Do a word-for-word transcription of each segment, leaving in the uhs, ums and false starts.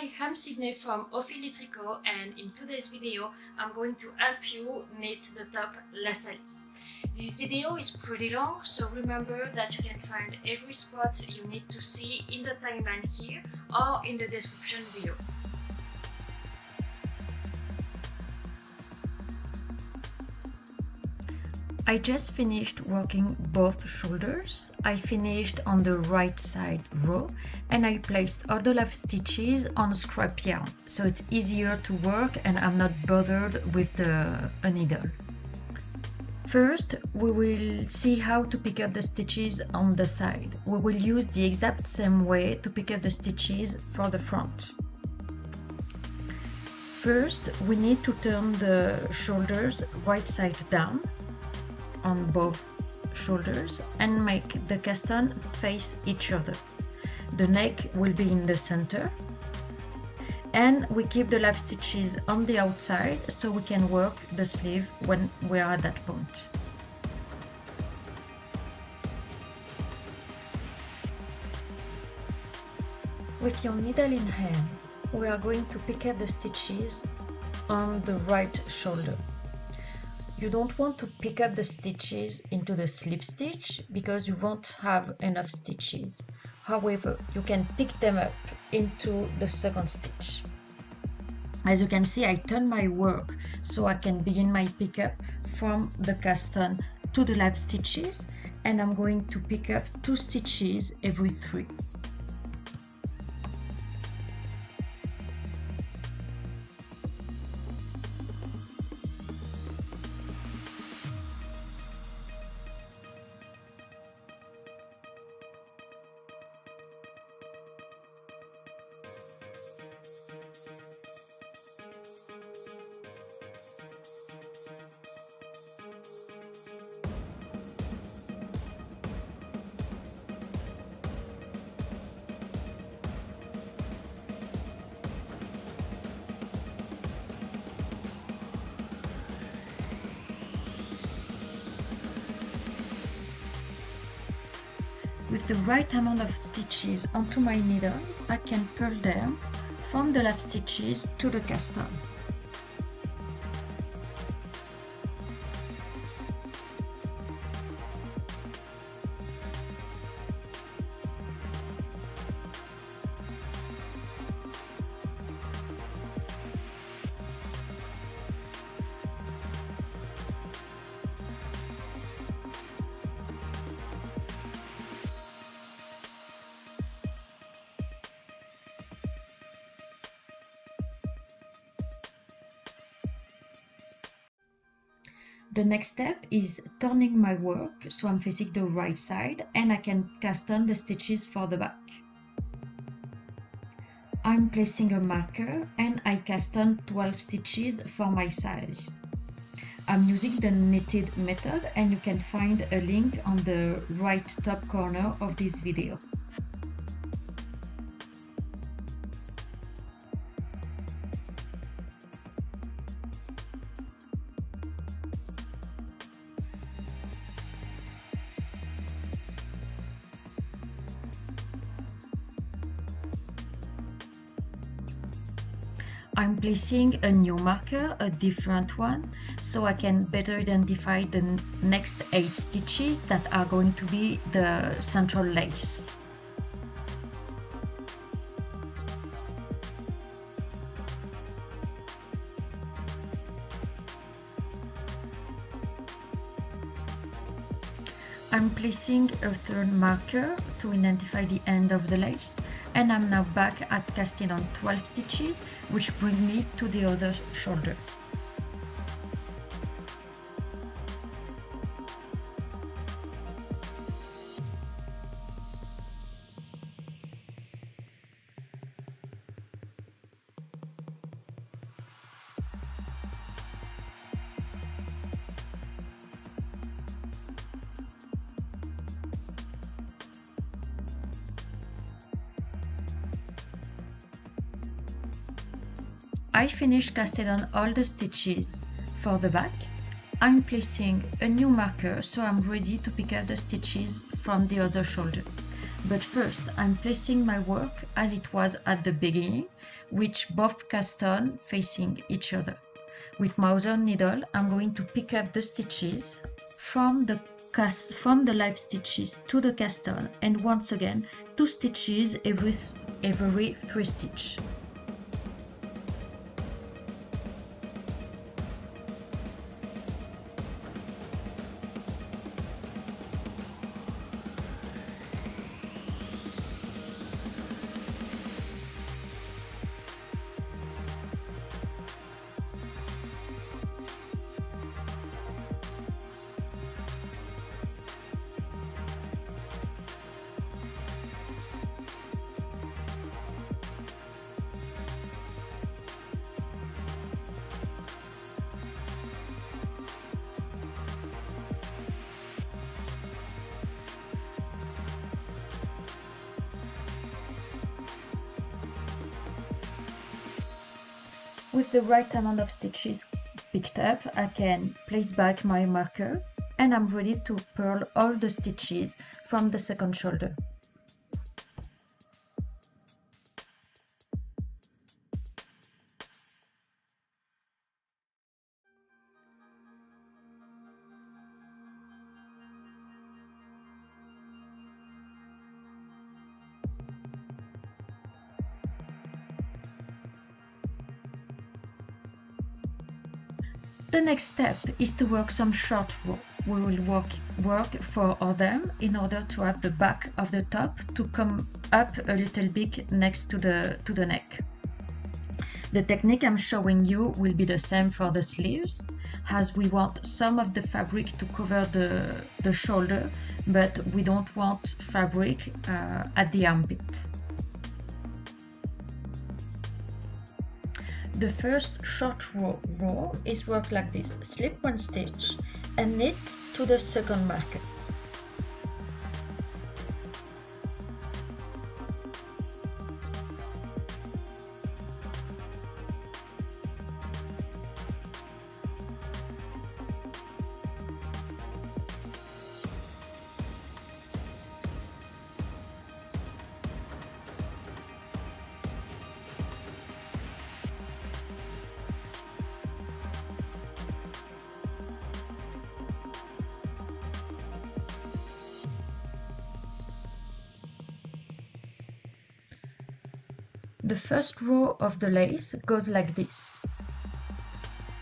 Hi, I'm Sidney from Au Fil du Tricot, and in today's video I'm going to help you knit the top La Salis. This video is pretty long, so remember that you can find every spot you need to see in the timeline here or in the description below. I just finished working both shoulders. I finished on the right side row and I placed all the left stitches on scrap yarn, so it's easier to work and I'm not bothered with the, a needle. First, we will see how to pick up the stitches on the side. We will use the exact same way to pick up the stitches for the front. First, we need to turn the shoulders right side down on both shoulders and make the castons face each other. The neck will be in the center and we keep the left stitches on the outside so we can work the sleeve when we are at that point. With your needle in hand, we are going to pick up the stitches on the right shoulder. You don't want to pick up the stitches into the slip stitch because you won't have enough stitches. However, you can pick them up into the second stitch. As you can see, I turn my work so I can begin my pickup from the caston to the left stitches, and I'm going to pick up two stitches every three. With the right amount of stitches onto my needle, I can purl them from the lap stitches to the caston. The next step is turning my work, so I'm facing the right side and I can caston the stitches for the back. I'm placing a marker and I caston twelve stitches for my size. I'm using the knitted method and you can find a link on the right top corner of this video. I'm placing a new marker, a different one, so I can better identify the next eight stitches that are going to be the central lace. I'm placing a third marker to identify the end of the lace. And I'm now back at casting on twelve stitches, which brings me to the other shoulder. I finished casting on all the stitches for the back. I'm placing a new marker so I'm ready to pick up the stitches from the other shoulder. But first, I'm placing my work as it was at the beginning, which both cast on facing each other. With my other needle, I'm going to pick up the stitches from the cast from the live stitches to the cast on, and once again, two stitches every every three stitch. With the right amount of stitches picked up, I can place back my marker, and I'm ready to purl all the stitches from the second shoulder. The next step is to work some short row. We will work, work four of them in order to have the back of the top to come up a little bit next to the, to the neck. The technique I'm showing you will be the same for the sleeves, as we want some of the fabric to cover the, the shoulder, but we don't want fabric uh, at the armpit. The first short row, row is worked like this: slip one stitch and knit to the second marker. The first row of the lace goes like this: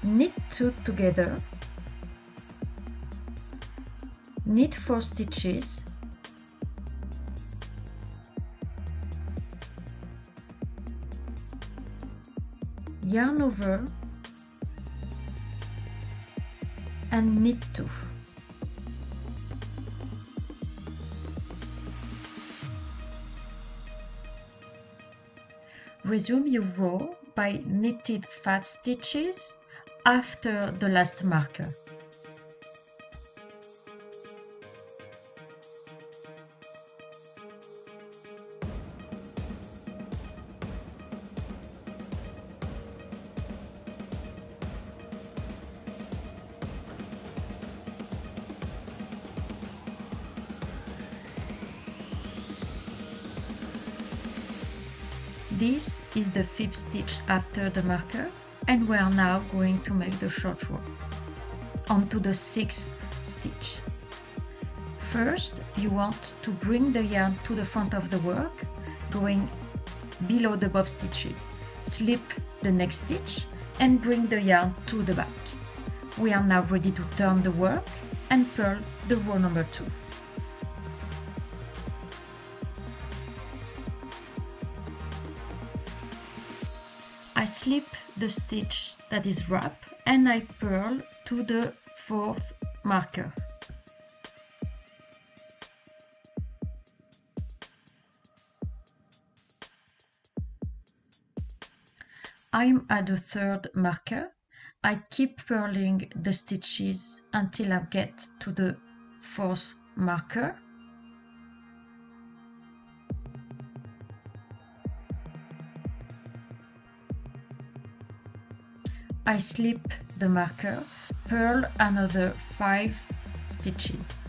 knit two together, knit four stitches, yarn over, and knit two. Resume your row by knitting five stitches after the last marker. This is the fifth stitch after the marker, and we are now going to make the short row. On to the sixth stitch. First, you want to bring the yarn to the front of the work, going below the bob stitches. Slip the next stitch and bring the yarn to the back. We are now ready to turn the work and purl the row number two. I slip the stitch that is wrapped and I purl to the fourth marker. I'm at the third marker. I keep purling the stitches until I get to the fourth marker. I slip the marker, purl another five stitches.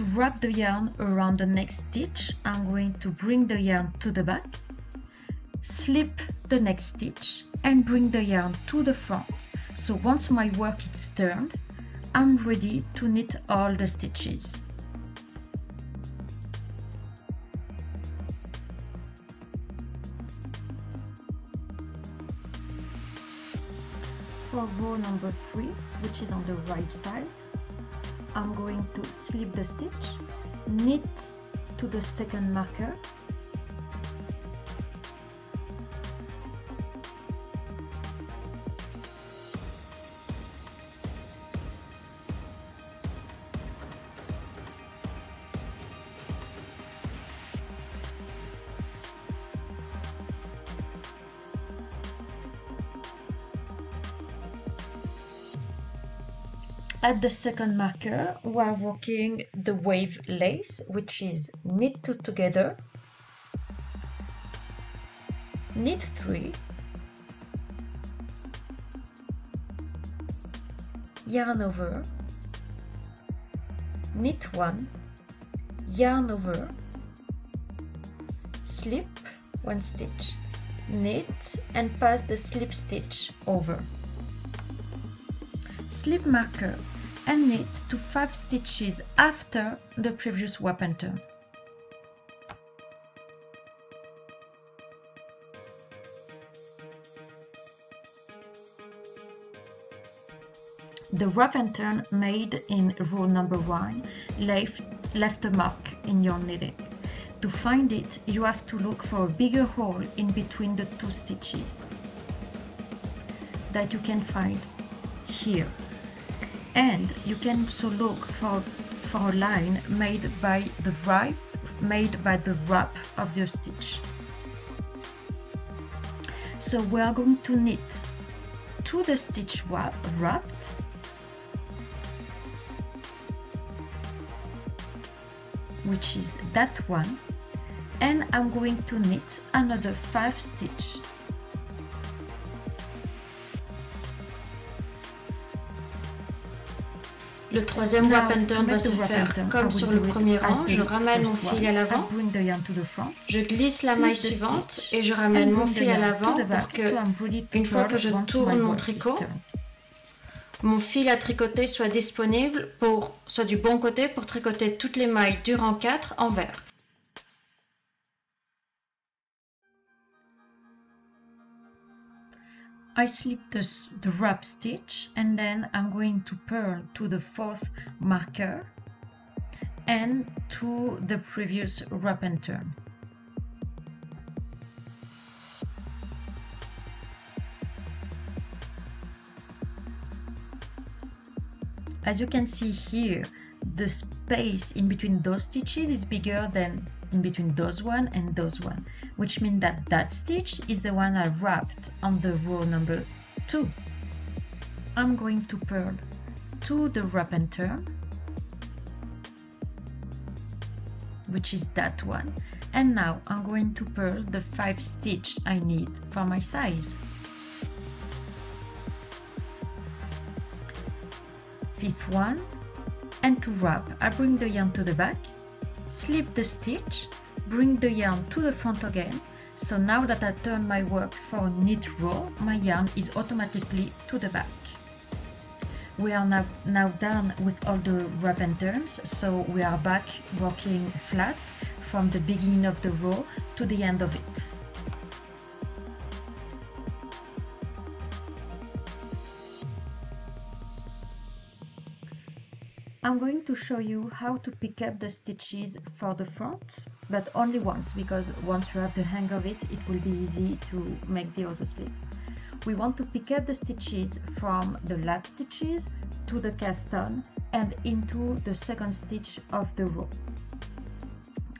to wrap the yarn around the next stitch, I'm going to bring the yarn to the back, slip the next stitch and bring the yarn to the front. So once my work is turned, I'm ready to knit all the stitches. For row number three, which is on the right side, I'm going to slip the stitch, knit to the second marker, at the second marker we are working the wave lace, which is knit two together, knit three, yarn over, knit one, yarn over, slip one stitch, knit and pass the slip stitch over, slip marker and knit to five stitches after the previous warp and turn. The warp and turn made in row number one left, left a mark in your knitting. To find it, you have to look for a bigger hole in between the two stitches that you can find here. And you can also look for, for a line made by the wrap, made by the wrap of your stitch. So we are going to knit to the stitch wrapped, which is that one, and I'm going to knit another five stitches. Le troisième wrap and turn va se faire comme sur le premier rang. Je ramène mon fil à l'avant, je glisse la maille suivante et je ramène mon fil à l'avant pour que, une fois que je tourne mon tricot, mon fil à tricoter soit disponible pour, soit du bon côté pour tricoter toutes les mailles du rang quatre en vert. I slip the, the wrap stitch and then I'm going to purl to the fourth marker and to the previous wrap and turn. As you can see here, the space in between those stitches is bigger than in between those one and those one, which means that that stitch is the one I wrapped on the row number two. I'm going to purl to the wrap and turn, which is that one, and now I'm going to purl the five stitch I need for my size. Fifth one, and to wrap I bring the yarn to the back, slip the stitch, bring the yarn to the front again. So now that I turn my work for a knit row, my yarn is automatically to the back. We are now, now done with all the wrap and turns, so we are back working flat from the beginning of the row to the end of it. I'm going to show you how to pick up the stitches for the front, but only once, because once you have the hang of it, it will be easy to make the other slip. We want to pick up the stitches from the lap stitches to the cast on and into the second stitch of the row.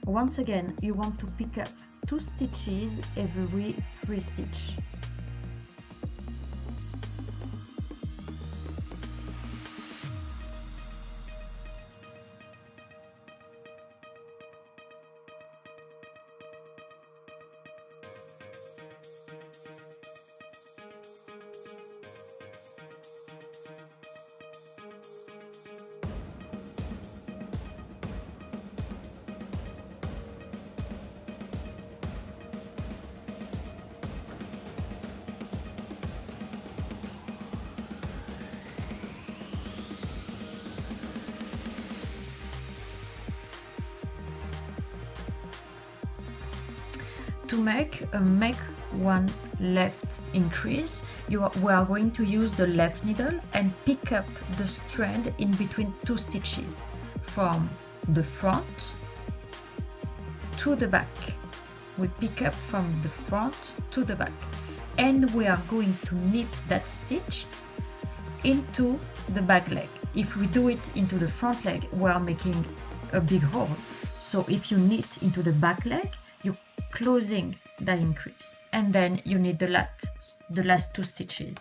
Once again, you want to pick up two stitches every three stitches. to make a make one left increase, you are, we are going to use the left needle and pick up the strand in between two stitches from the front to the back. We pick up from the front to the back, and we are going to knit that stitch into the back leg. If we do it into the front leg, we are making a big hole. So if you knit into the back leg, you're closing the increase, and then you knit the last, the last two stitches.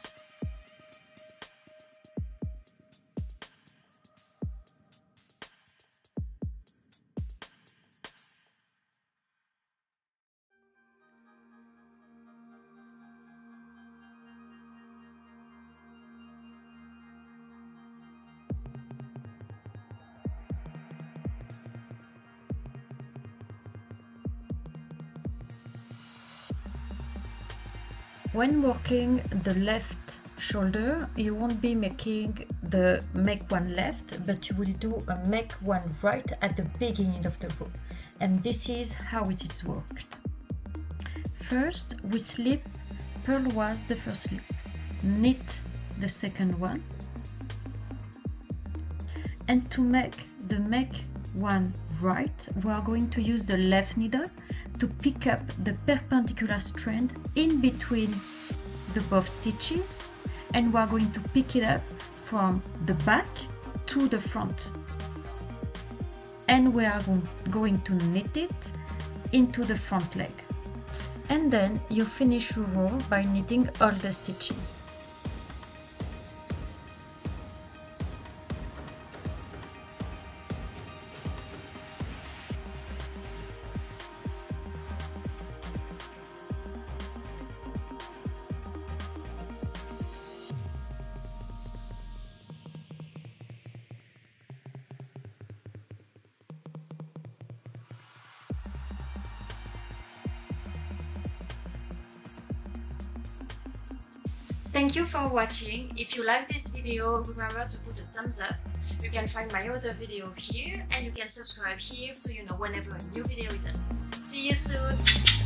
When working the left shoulder, you won't be making the make one left, but you will do a make one right at the beginning of the row. And this is how it is worked. First, we slip purloise the first slip, knit the second one, and to make the make one right, we are going to use the left needle to pick up the perpendicular strand in between the both stitches, and we are going to pick it up from the back to the front, and we are going to knit it into the front leg, and then you finish your row by knitting all the stitches. Thank you for watching. If you like this video, remember to put a thumbs up. You can find my other video here, and you can subscribe here so you know whenever a new video is up. See you soon!